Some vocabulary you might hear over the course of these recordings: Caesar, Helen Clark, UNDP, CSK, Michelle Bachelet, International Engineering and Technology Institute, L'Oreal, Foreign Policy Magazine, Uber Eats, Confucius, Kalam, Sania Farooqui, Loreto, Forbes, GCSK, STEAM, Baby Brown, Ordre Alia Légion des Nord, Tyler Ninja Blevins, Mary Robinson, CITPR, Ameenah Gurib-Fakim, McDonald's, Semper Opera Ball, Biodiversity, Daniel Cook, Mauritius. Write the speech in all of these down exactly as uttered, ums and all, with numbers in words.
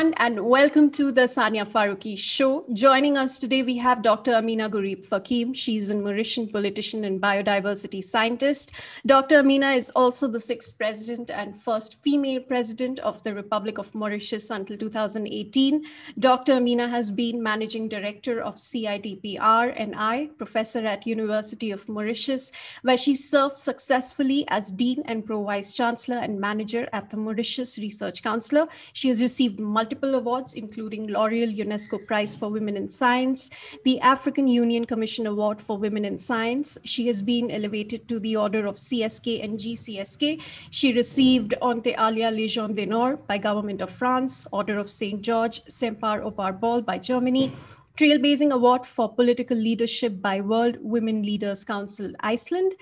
everyone, and welcome to the Sania Farooqui show. Joining us today, we have Doctor Ameenah Gurib-Fakim. She's a Mauritian politician and biodiversity scientist. Doctor Ameenah is also the sixth president and first female president of the Republic of Mauritius until two thousand eighteen. Doctor Ameenah has been managing director of C I T P R and I, professor at University of Mauritius, where she served successfully as dean and pro-vice chancellor and manager at the Mauritius Research Council. She has received multiple awards, including L'Oreal UNESCO Prize for Women in Science, the African Union Commission Award for Women in Science. She has been elevated to the Order of C S K and G C S K. She received Ordre Alia Légion des Nord by Government of France, Order of Saint George, Semper Opera Ball by Germany, Trailblazing Award for Political Leadership by World Women Leaders Council, Iceland.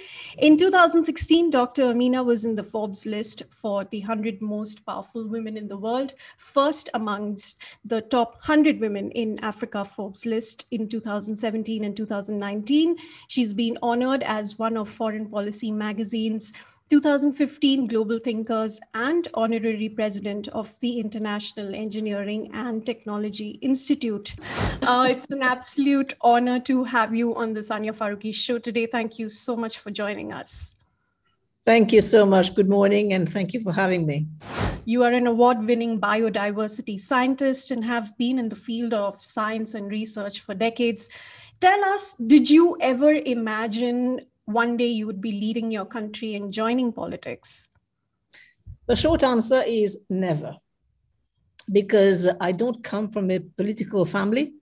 In two thousand sixteen, Doctor Ameenah was in the Forbes list for the one hundred most powerful women in the world, first amongst the top one hundred women in Africa Forbes list in two thousand seventeen and two thousand nineteen. She's been honored as one of Foreign Policy Magazine's two thousand fifteen Global Thinkers and Honorary President of the International Engineering and Technology Institute. Uh, it's an absolute honor to have you on the Sania Farooqui show today. Thank you so much for joining us. Thank you so much. Good morning, and thank you for having me. You are an award-winning biodiversity scientist and have been in the field of science and research for decades. Tell us, did you ever imagine one day you would be leading your country and joining politics? The short answer is never, because I don't come from a political family.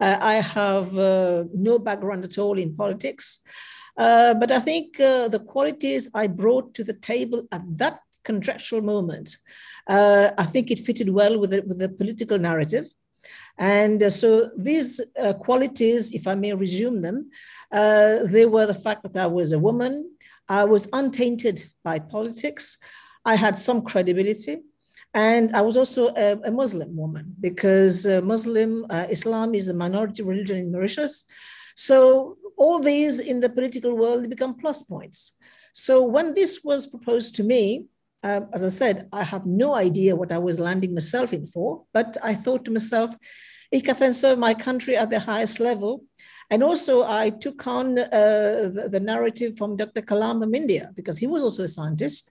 Uh, I have uh, no background at all in politics. Uh, but I think uh, the qualities I brought to the table at that contractual moment, uh, I think it fitted well with the, with the political narrative. And uh, so these uh, qualities, if I may resume them, uh, they were the fact that I was a woman, I was untainted by politics, I had some credibility, and I was also a, a Muslim woman, because uh, Muslim uh, Islam is a minority religion in Mauritius. So all these in the political world become plus points. So when this was proposed to me, Uh, as I said, I have no idea what I was landing myself in for, but I thought to myself, if I can serve my country at the highest level. And also I took on uh, the, the narrative from Doctor Kalam of India, because he was also a scientist,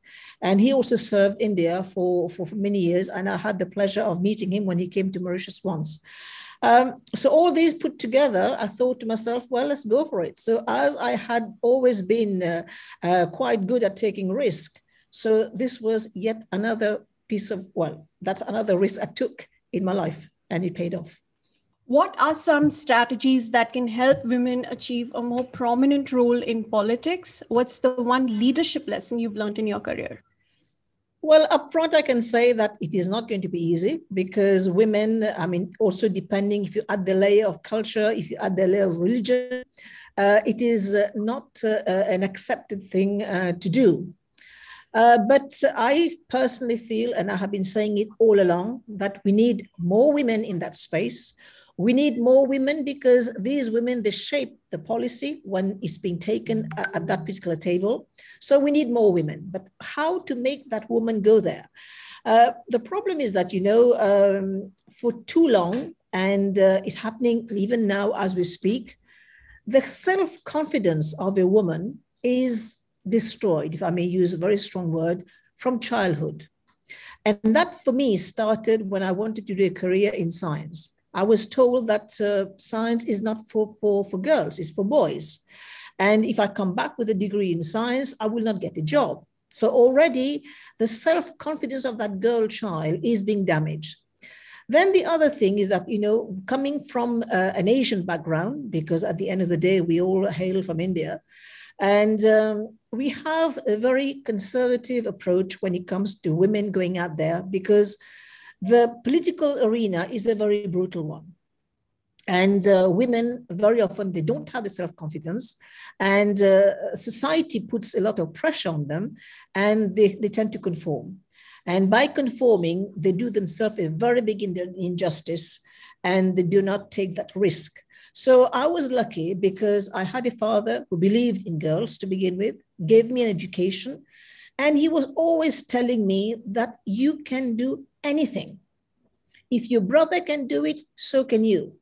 and he also served India for, for, for many years, and I had the pleasure of meeting him when he came to Mauritius once. Um, so all these put together, I thought to myself, well, let's go for it. So as I had always been uh, uh, quite good at taking risk, so this was yet another piece of, well, that's another risk I took in my life, and it paid off. What are some strategies that can help women achieve a more prominent role in politics? What's the one leadership lesson you've learned in your career? Well, up front, I can say that it is not going to be easy, because women, I mean, also depending if you add the layer of culture, if you add the layer of religion, uh, it is uh, not uh, an accepted thing uh, to do. Uh, but I personally feel, and I have been saying it all along, that we need more women in that space. We need more women because these women, they shape the policy when it's being taken at, at that particular table. So we need more women, but how to make that woman go there? Uh, the problem is that, you know, um, for too long, and uh, it's happening even now as we speak, the self-confidence of a woman is destroyed, if I may use a very strong word, from childhood. And that for me started when I wanted to do a career in science. I was told that uh, science is not for, for, for girls, it's for boys. And if I come back with a degree in science, I will not get a job. So already the self-confidence of that girl child is being damaged. Then the other thing is that, you know, coming from uh, an Asian background, because at the end of the day, we all hail from India, and um, we have a very conservative approach when it comes to women going out there, because the political arena is a very brutal one. And uh, women, very often, they don't have the self-confidence, and uh, society puts a lot of pressure on them, and they, they tend to conform. And by conforming, they do themselves a very big injustice, and they do not take that risk. So I was lucky because I had a father who believed in girls to begin with, gave me an education, and he was always telling me that you can do anything. If your brother can do it, so can you.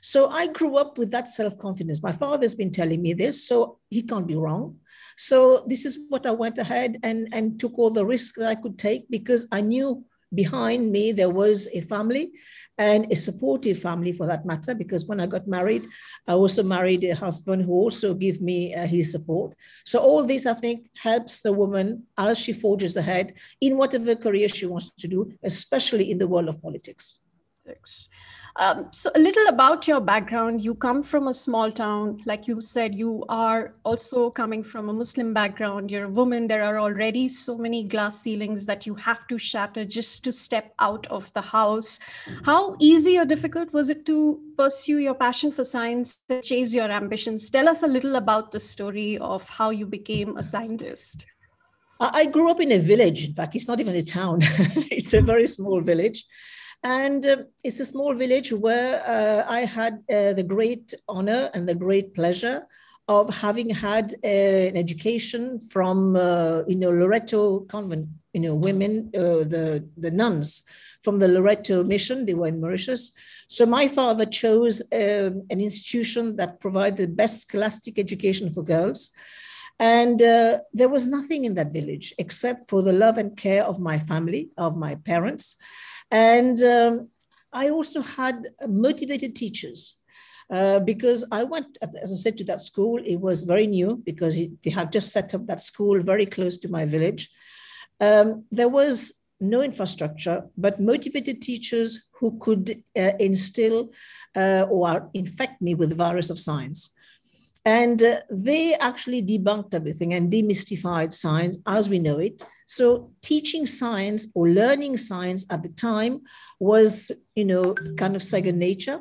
So I grew up with that self-confidence. My father's been telling me this, so he can't be wrong. So this is what I went ahead and, and took all the risks that I could take, because I knew behind me there was a family, and a supportive family for that matter, because when I got married, I also married a husband who also gave me uh, his support. So all this, I think, helps the woman as she forges ahead in whatever career she wants to do, especially in the world of politics. Thanks. Um, so a little about your background. You come from a small town. Like you said, you are also coming from a Muslim background. You're a woman. There are already so many glass ceilings that you have to shatter just to step out of the house. How easy or difficult was it to pursue your passion for science, to chase your ambitions? Tell us a little about the story of how you became a scientist. I grew up in a village. In fact, it's not even a town. It's a very small village. And uh, it's a small village where uh, I had uh, the great honor and the great pleasure of having had uh, an education from, uh, you know, Loreto convent, you know, women, uh, the, the nuns from the Loreto mission. They were in Mauritius. So my father chose um, an institution that provided the best scholastic education for girls. And uh, there was nothing in that village except for the love and care of my family, of my parents. And um, I also had motivated teachers uh, because I went, as I said, to that school. It was very new because it, they had just set up that school very close to my village. Um, there was no infrastructure, but motivated teachers who could uh, instill uh, or infect me with the virus of science. And uh, they actually debunked everything and demystified science as we know it. So teaching science or learning science at the time was, you know, kind of second nature.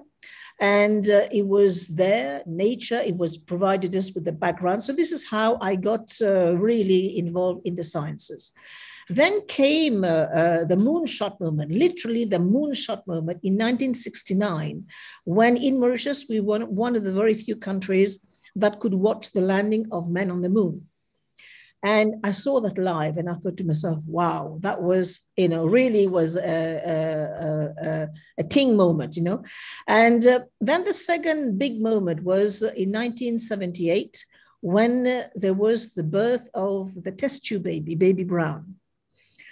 And uh, it was their nature. It was provided us with the background. So this is how I got uh, really involved in the sciences. Then came uh, uh, the moonshot moment, literally the moonshot moment in nineteen sixty-nine, when in Mauritius, we were one of the very few countries that could watch the landing of men on the moon. And I saw that live and I thought to myself, wow, that was, you know, really was a, a, a, a ting moment, you know. And uh, then the second big moment was in nineteen seventy-eight, when uh, there was the birth of the test tube baby, Baby Brown.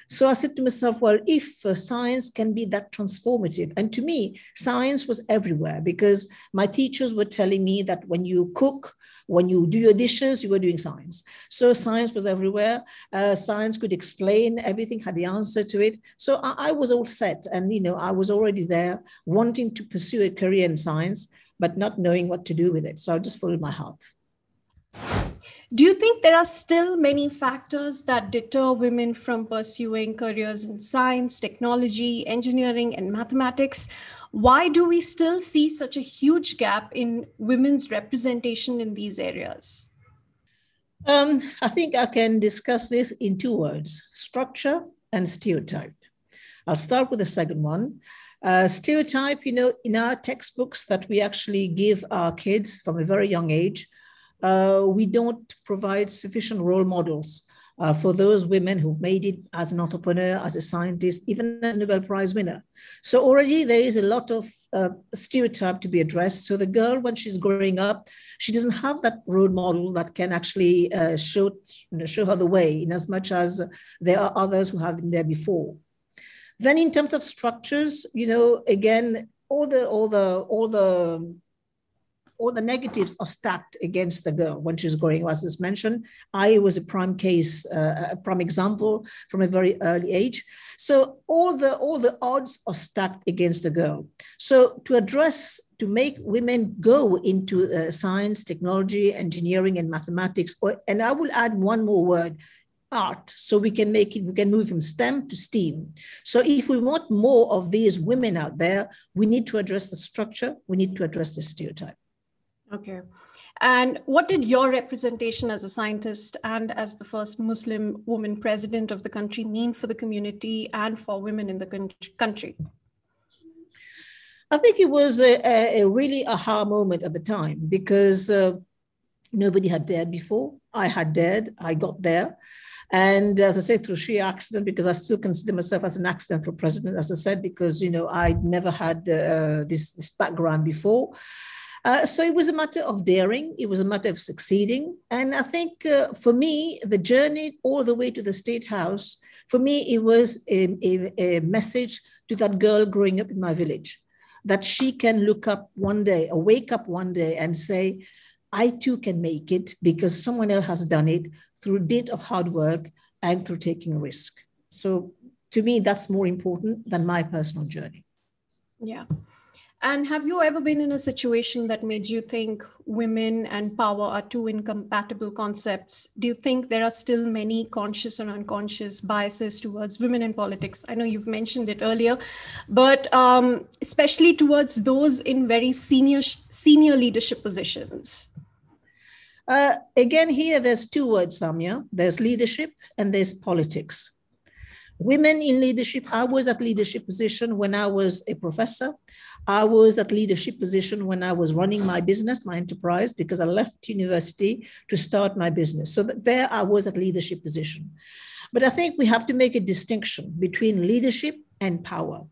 So I said to myself, well, if uh, science can be that transformative, and to me, science was everywhere because my teachers were telling me that when you cook, when you do your dishes, you were doing science. So science was everywhere. Uh, science could explain everything, had the answer to it. So I, I was all set. And, you know, I was already there wanting to pursue a career in science, but not knowing what to do with it. So I just followed my heart. Do you think there are still many factors that deter women from pursuing careers in science, technology, engineering, and mathematics? Why do we still see such a huge gap in women's representation in these areas? Um, I think I can discuss this in two words, structure and stereotype. I'll start with the second one. Uh, stereotype, you know, in our textbooks that we actually give our kids from a very young age, Uh, we don't provide sufficient role models uh, for those women who've made it as an entrepreneur, as a scientist, even as a Nobel Prize winner. So already there is a lot of uh, stereotype to be addressed. So the girl, when she's growing up, she doesn't have that role model that can actually uh, show, you know, show her the way, in as much as there are others who have been there before. Then in terms of structures, you know, again, all the, all the, all the, all the negatives are stacked against the girl when she's growing up. As is mentioned, I was a prime case, uh, a prime example from a very early age. So all the, all the odds are stacked against the girl. So to address, to make women go into uh, science, technology, engineering, and mathematics, or, and I will add one more word, art, so we can make it, we can move from STEM to STEAM. So if we want more of these women out there, we need to address the structure, we need to address the stereotype. Okay. And what did your representation as a scientist and as the first Muslim woman president of the country mean for the community and for women in the country? I think it was a, a really aha moment at the time because uh, nobody had dared before. I had dared, I got there. And as I say, through sheer accident, because I still consider myself as an accidental president, as I said, because, you know, I'd never had uh, this, this background before. Uh, so it was a matter of daring. It was a matter of succeeding. And I think uh, for me, the journey all the way to the State House, for me, it was a, a, a message to that girl growing up in my village, that she can look up one day or wake up one day and say, I too can make it because someone else has done it through deed of hard work and through taking risk. So to me, that's more important than my personal journey. Yeah. And have you ever been in a situation that made you think women and power are two incompatible concepts? Do you think there are still many conscious and unconscious biases towards women in politics? I know you've mentioned it earlier, but um, especially towards those in very senior, senior leadership positions. Uh, again, here, there's two words, Samia. There's leadership and there's politics. Women in leadership, I was at leadership position when I was a professor. I was at leadership position when I was running my business, my enterprise, because I left university to start my business. So there I was at leadership position. But I think we have to make a distinction between leadership and power.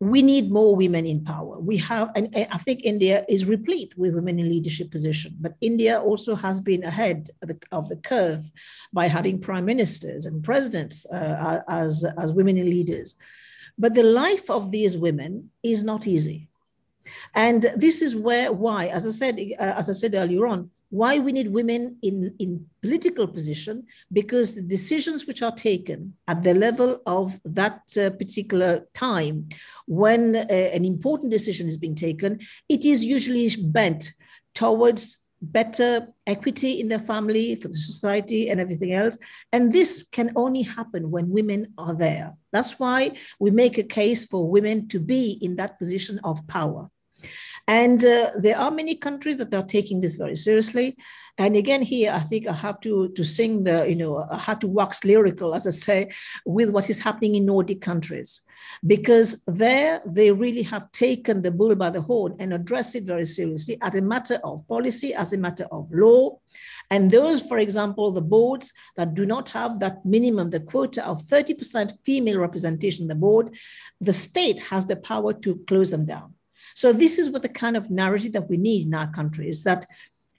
We need more women in power. We have, and I think India is replete with women in leadership position, but India also has been ahead of the, of the curve by having prime ministers and presidents uh, as, as women in leaders. But the life of these women is not easy. And this is where, why, as I said, uh, as I said earlier on, why we need women in, in political position, because the decisions which are taken at the level of that uh, particular time, when uh, an important decision is being taken, it is usually bent towards better equity in the family, for the society and everything else. And this can only happen when women are there. That's why we make a case for women to be in that position of power. And uh, there are many countries that are taking this very seriously. And again, here, I think I have to, to sing the, you know, I have to wax lyrical, as I say, with what is happening in Nordic countries, because there they really have taken the bull by the horn and addressed it very seriously as a matter of policy, as a matter of law. And those, for example, the boards that do not have that minimum, the quota of thirty percent female representation in the board, the state has the power to close them down. So this is what the kind of narrative that we need in our country is, that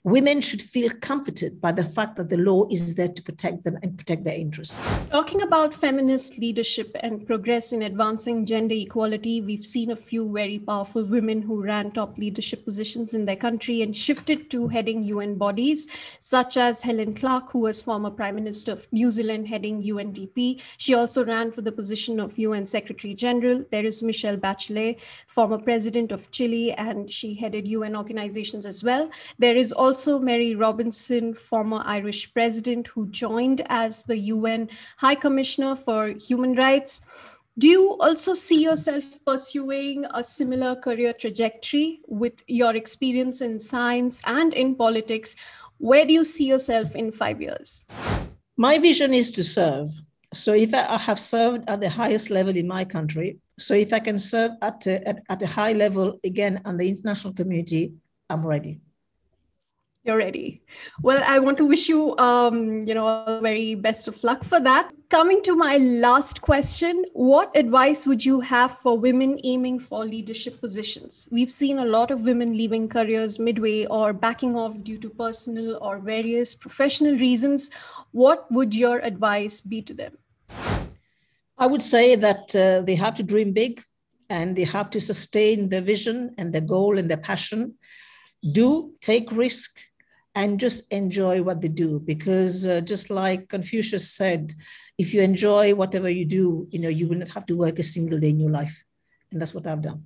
women should feel comforted by the fact that the law is there to protect them and protect their interests. Talking about feminist leadership and progress in advancing gender equality, we've seen a few very powerful women who ran top leadership positions in their country and shifted to heading U N bodies, such as Helen Clark, who was former Prime Minister of New Zealand, heading U N D P. She also ran for the position of U N Secretary General. There is Michelle Bachelet, former President of Chile, and she headed U N organizations as well. There is also Also, Mary Robinson, former Irish president, who joined as the U N High Commissioner for Human Rights. Do you also see yourself pursuing a similar career trajectory with your experience in science and in politics? Where do you see yourself in five years? My vision is to serve. So if I have served at the highest level in my country, so if I can serve at a, at, at a high level again on the international community, I'm ready. You're ready. Well, I want to wish you, um, you know, very best of luck for that. Coming to my last question, what advice would you have for women aiming for leadership positions? We've seen a lot of women leaving careers midway or backing off due to personal or various professional reasons. What would your advice be to them? I would say that uh, they have to dream big, and they have to sustain their vision and their goal and their passion. Do take risk and just enjoy what they do, because uh, just like Confucius said, if you enjoy whatever you do, you know, you will not have to work a single day in your life. And that's what I've done.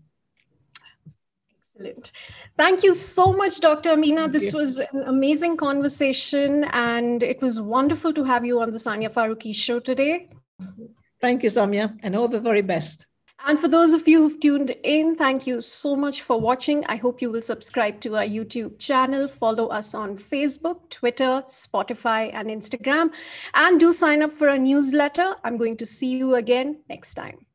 Excellent. Thank you so much, Doctor Ameenah. This was an amazing conversation, and it was wonderful to have you on the Sania Farooqui show today. Thank you, Samia, and all the very best. And for those of you who've tuned in, thank you so much for watching. I hope you will subscribe to our YouTube channel, follow us on Facebook, Twitter, Spotify, and Instagram, and do sign up for our newsletter. I'm going to see you again next time.